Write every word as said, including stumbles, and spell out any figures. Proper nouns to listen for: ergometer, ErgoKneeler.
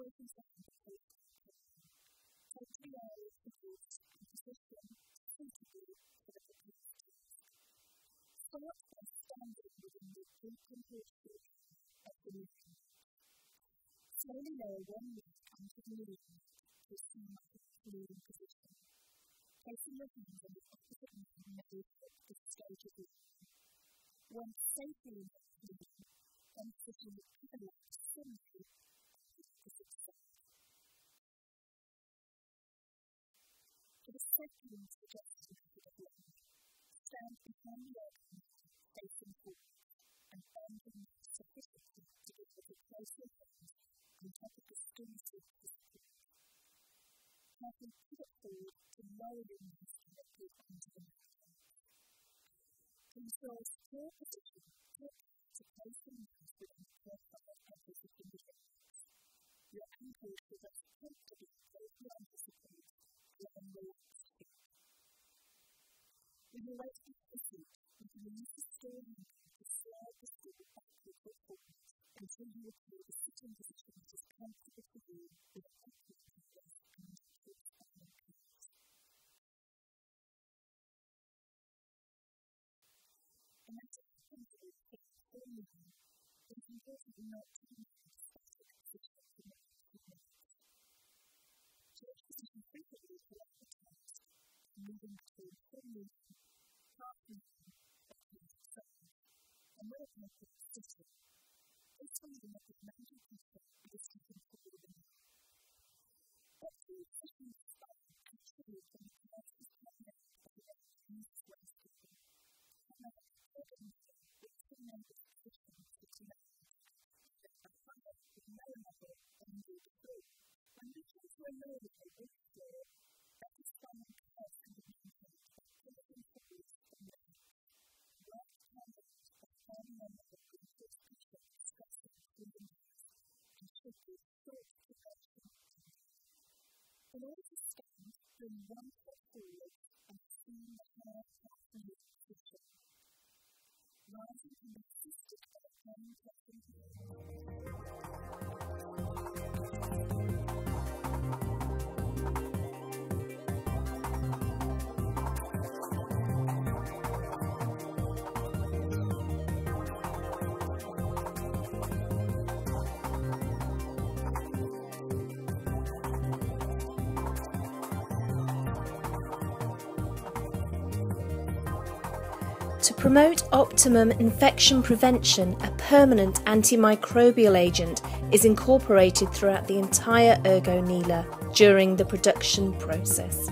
awakens up to sleep. So three hours of use and position suitably for the patient. Start by standing within the deep compression of the knee. Slowly lower one knee onto the knee to assume a leaning position. Placing your hands on the opposite knee may help this stage of leaning. Once safely in the knee, then sitting with parallel to similarly second suggestion for the leg. Stand behind the ergometer, facing forward, and bend the knee sufficiently to be able to place your hands on top of the skin surface of the leg. Now pivot forward to lower your knees directly onto the mat. Control your position to place the knees within the profile of the individual. Your ankles will thus comfortably place the anticipate and relax. When you rise to the seat, you can use the steering wheel to slide the seat backwards or forwards until you appear the sitting position which is comfortable for you with a comfortable press and a good standing pose. And that's a comfortable fix for you. It's important not to use a specific position for your comfortable. Change position frequently for your comfortable and moving between full movement. And where it makes it sitting. This way you make it managing control of the sitting forward and down. But the position of the spine actually can be connected to the neck of the leg in this way of speaking. And that is the ergometer with two members position for two members. There are five with no level and no degree. When we come to a lower level with the floor, that is spine and curves can be maintained by placing forwards and down. Work together. Standing on the leg with a good position, stressing through the knees, and should be short and strong, and strong. In order to stand, bring one foot forward and assume the higher half of your position. Rising can be assisted by a hand pressing to the To promote optimum infection prevention, a permanent antimicrobial agent is incorporated throughout the entire ErgoKneeler during the production process.